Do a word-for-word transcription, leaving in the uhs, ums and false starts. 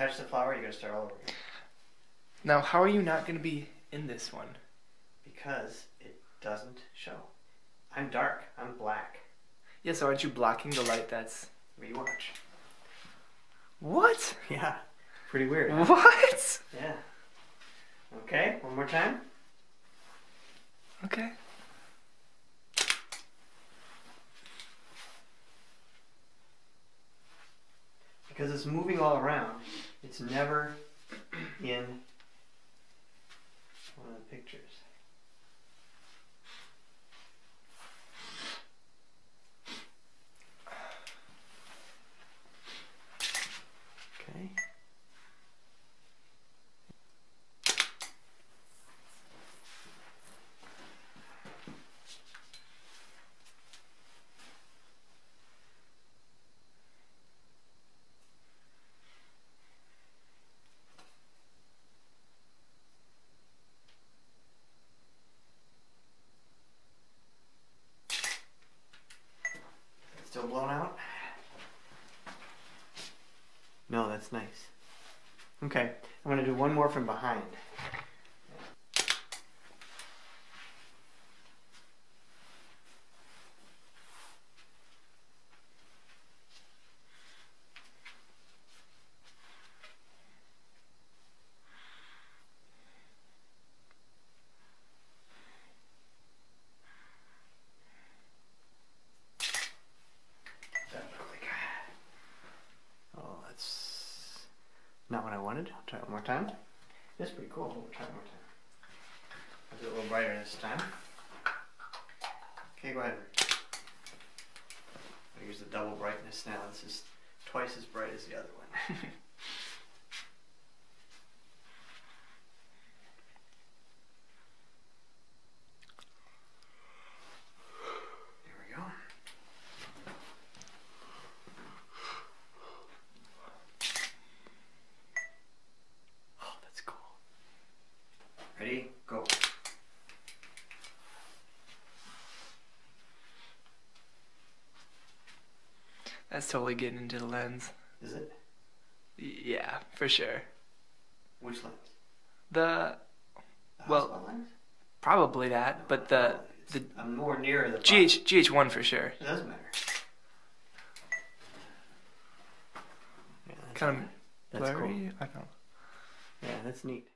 touch the flower, you're going to start all over again. Now, how are you not going to be in this one? Because it doesn't show. I'm dark. I'm black. Yeah, so aren't you blocking the light that's... Rewatch. What? Yeah. Pretty weird. Huh? What? Yeah. Okay, one more time. Okay. Because it's moving all around, it's never in one of the pictures. Okay. Still blown out? No, that's nice. Okay, I'm gonna do one more from behind. Not what I wanted. I'll try it one more time. It's pretty cool. We'll try it one more time. I'll do it a little brighter this time. Okay, go ahead. Here's the double brightness now. This is twice as bright as the other one. Ready? Go. That's totally getting into the lens. Is it? Yeah, for sure. Which lens? The, the well, lens? Probably that, no, but the the I'm more near the G H one for sure. It doesn't matter. Yeah, kind of. That's cool. I don't know. Yeah, that's neat.